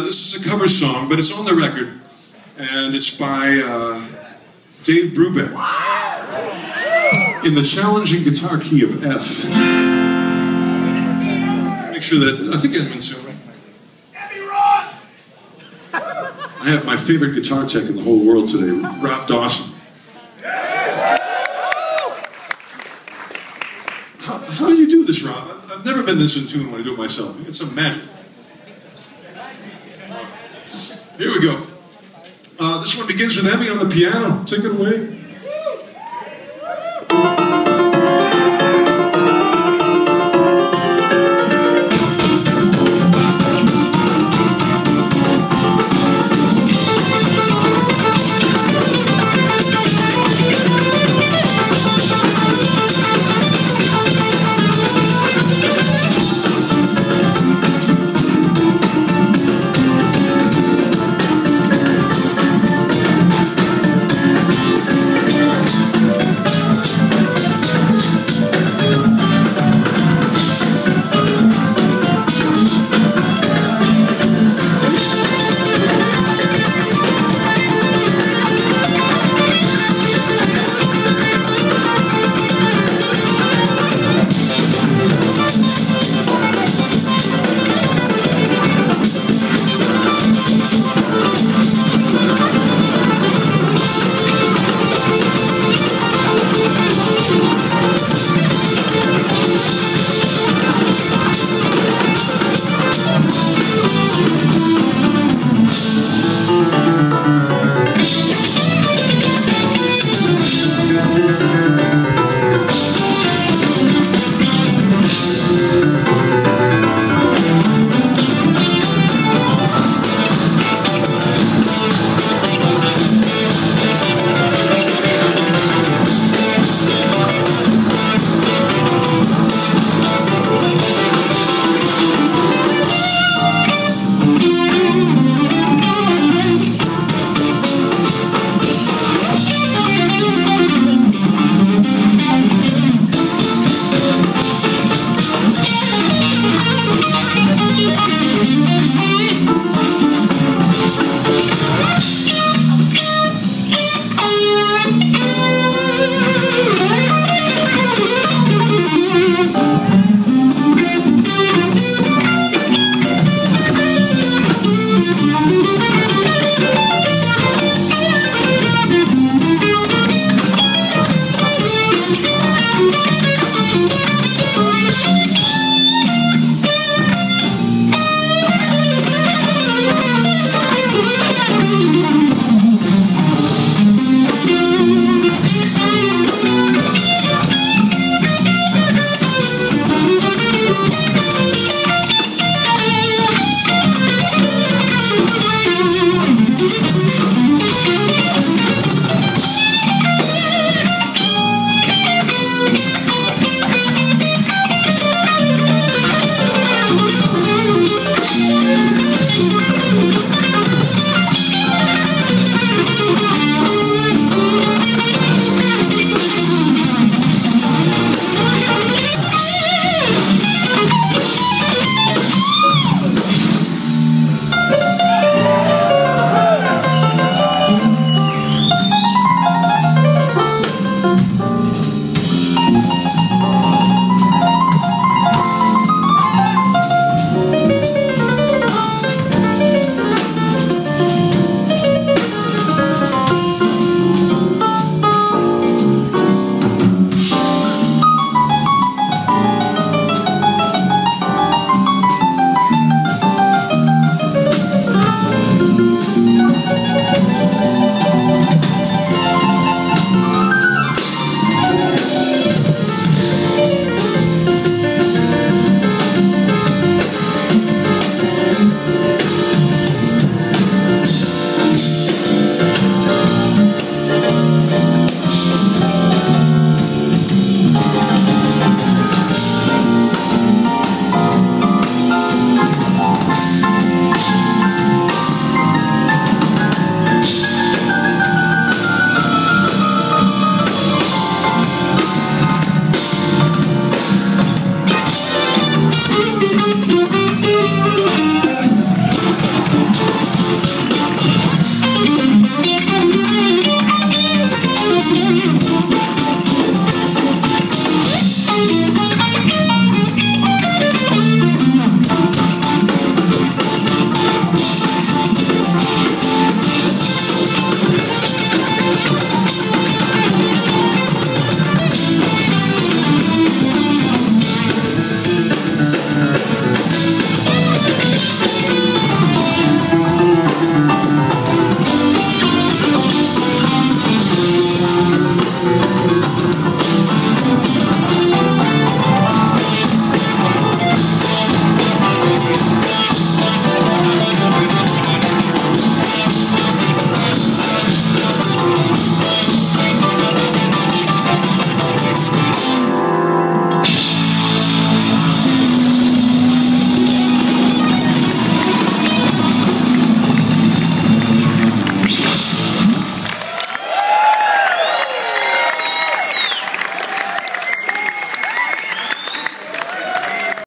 This is a cover song, but it's on the record, and it's by Dave Brubeck in the challenging guitar key of F. Make sure that I think I'm in tune. I have my favorite guitar tech in the whole world today, Rob Dawson. How do you do this, Rob? I've never been this in tune when I do it myself. It's a magic. Here we go. This one begins with Amy on the piano. Take it away.